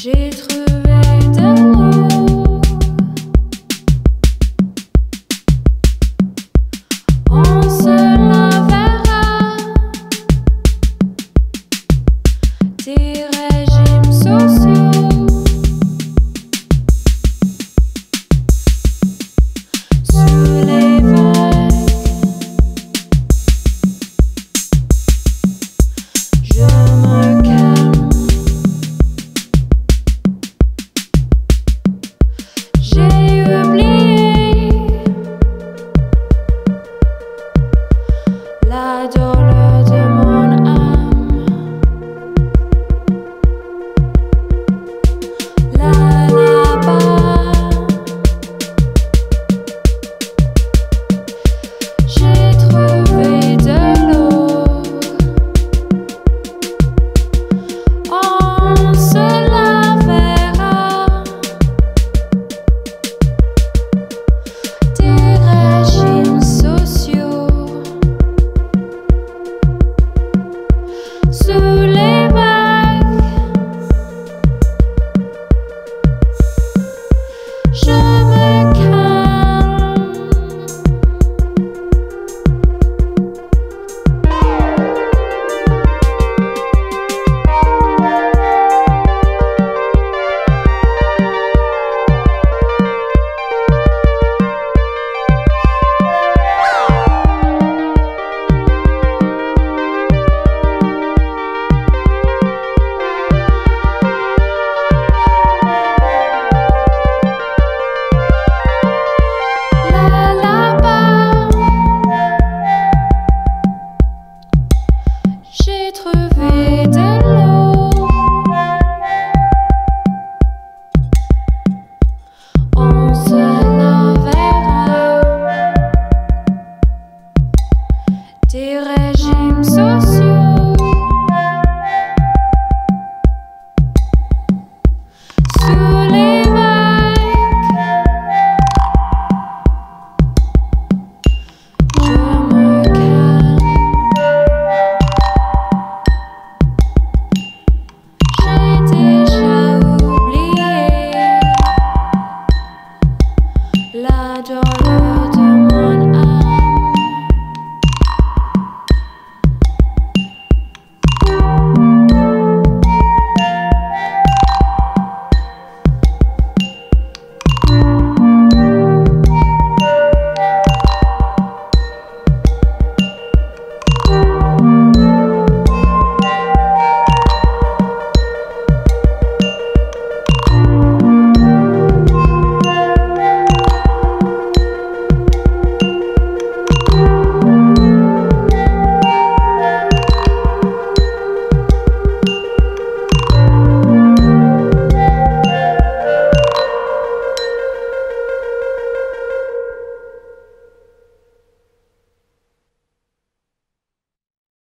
J'ai trouvé de l'eau On se lavera Tes régimes sociaux